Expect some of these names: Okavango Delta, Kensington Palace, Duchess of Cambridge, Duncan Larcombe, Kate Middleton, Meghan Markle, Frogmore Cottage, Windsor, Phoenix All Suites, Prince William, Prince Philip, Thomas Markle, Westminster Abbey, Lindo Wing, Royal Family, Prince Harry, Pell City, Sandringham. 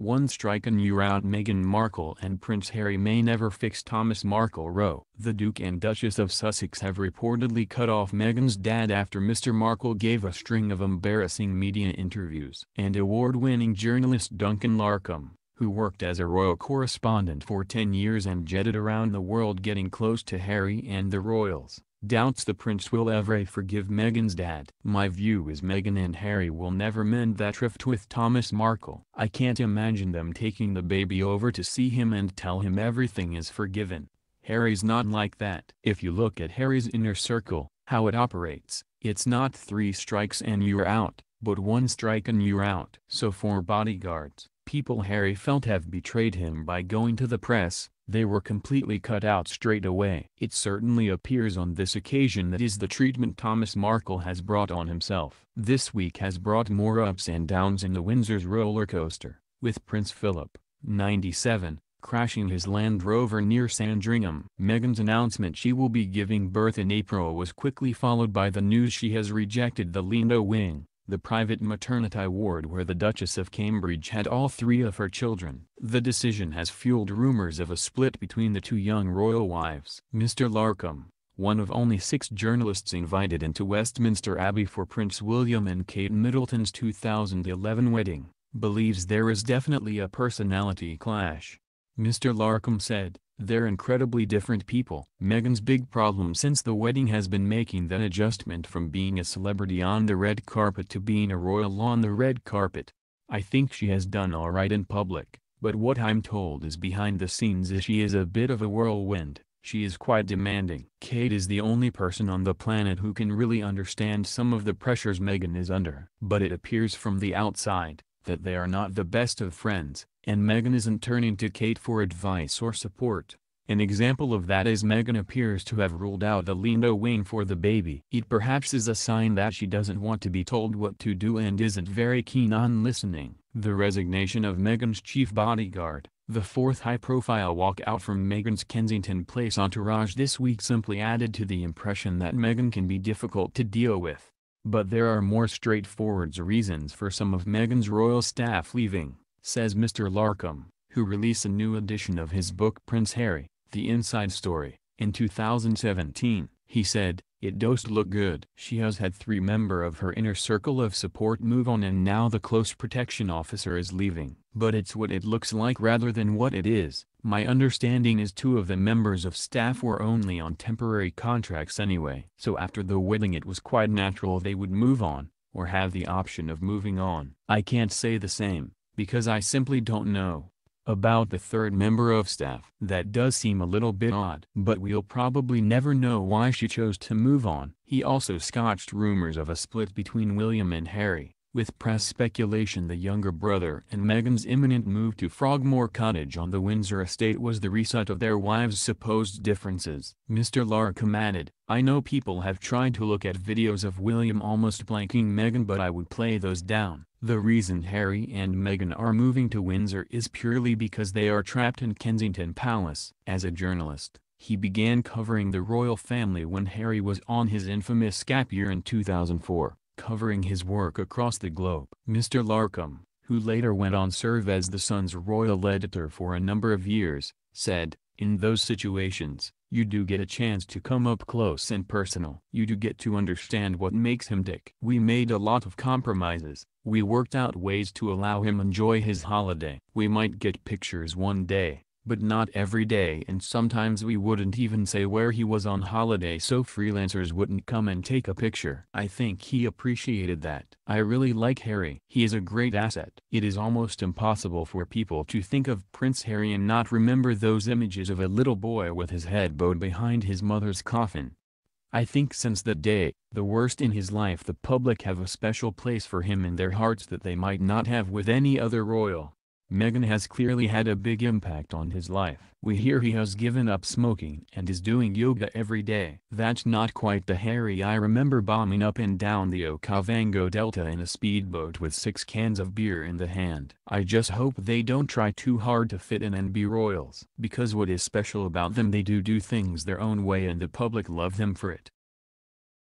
One strike and you're out. Meghan Markle and Prince Harry may never fix Thomas Markle row. The Duke and Duchess of Sussex have reportedly cut off Meghan's dad after Mr. Markle gave a string of embarrassing media interviews. And award-winning journalist Duncan Larcombe, who worked as a royal correspondent for 10 years and jetted around the world getting close to Harry and the royals, doubts the prince will ever forgive Meghan's dad. My view is Meghan and Harry will never mend that rift with Thomas Markle. I can't imagine them taking the baby over to see him and tell him everything is forgiven. Harry's not like that. If you look at Harry's inner circle, how it operates, it's not three strikes and you're out, but one strike and you're out. So for bodyguards, people Harry felt have betrayed him by going to the press, they were completely cut out straight away. It certainly appears on this occasion that is the treatment Thomas Markle has brought on himself. This week has brought more ups and downs in the Windsor's roller coaster, with Prince Philip, 97, crashing his Land Rover near Sandringham. Meghan's announcement she will be giving birth in April was quickly followed by the news she has rejected the Lindo Wing, the private maternity ward where the Duchess of Cambridge had all three of her children. The decision has fueled rumors of a split between the two young royal wives. Mr. Larcombe, one of only 6 journalists invited into Westminster Abbey for Prince William and Kate Middleton's 2011 wedding, believes there is definitely a personality clash. Mr. Larcombe said, "They're incredibly different people." Meghan's big problem since the wedding has been making that adjustment from being a celebrity on the red carpet to being a royal on the red carpet. I think she has done all right in public, but what I'm told is behind the scenes is she is a bit of a whirlwind. She is quite demanding. Kate is the only person on the planet who can really understand some of the pressures Meghan is under. But it appears from the outside that they are not the best of friends, and Meghan isn't turning to Kate for advice or support. An example of that is Meghan appears to have ruled out the Lindo Wing for the baby. It perhaps is a sign that she doesn't want to be told what to do and isn't very keen on listening. The resignation of Meghan's chief bodyguard, the fourth high-profile walkout from Meghan's Kensington Palace entourage this week, simply added to the impression that Meghan can be difficult to deal with. But there are more straightforward reasons for some of Meghan's royal staff leaving, says Mr. Larcombe, who released a new edition of his book Prince Harry, The Inside Story, in 2017. He said, "It doesn't look good. She has had 3 members of her inner circle of support move on and now the close protection officer is leaving. But it's what it looks like rather than what it is. My understanding is 2 of the members of staff were only on temporary contracts anyway. So after the wedding it was quite natural they would move on, or have the option of moving on. I can't say the same, because I simply don't know about the 3rd member of staff. That does seem a little bit odd. But we'll probably never know why she chose to move on." He also scotched rumors of a split between William and Harry, with press speculation the younger brother and Meghan's imminent move to Frogmore Cottage on the Windsor estate was the result of their wives' supposed differences. Mr. Larcombe added, "I know people have tried to look at videos of William almost blanking Meghan, but I would play those down. The reason Harry and Meghan are moving to Windsor is purely because they are trapped in Kensington Palace." As a journalist, he began covering the royal family when Harry was on his infamous gap year in 2004, covering his work across the globe. Mr. Larcombe, who later went on to serve as the Sun's royal editor for a number of years, said, "In those situations, you do get a chance to come up close and personal. You do get to understand what makes him tick. We made a lot of compromises. We worked out ways to allow him enjoy his holiday. We might get pictures one day, but not every day, and sometimes we wouldn't even say where he was on holiday so freelancers wouldn't come and take a picture. I think he appreciated that. I really like Harry. He is a great asset." It is almost impossible for people to think of Prince Harry and not remember those images of a little boy with his head bowed behind his mother's coffin. I think since that day, the worst in his life, the public have a special place for him in their hearts that they might not have with any other royal. Meghan has clearly had a big impact on his life. We hear he has given up smoking and is doing yoga every day. That's not quite the Harry I remember, bombing up and down the Okavango Delta in a speedboat with 6 cans of beer in the hand. I just hope they don't try too hard to fit in and be royals, because what is special about them, they do things their own way and the public love them for it.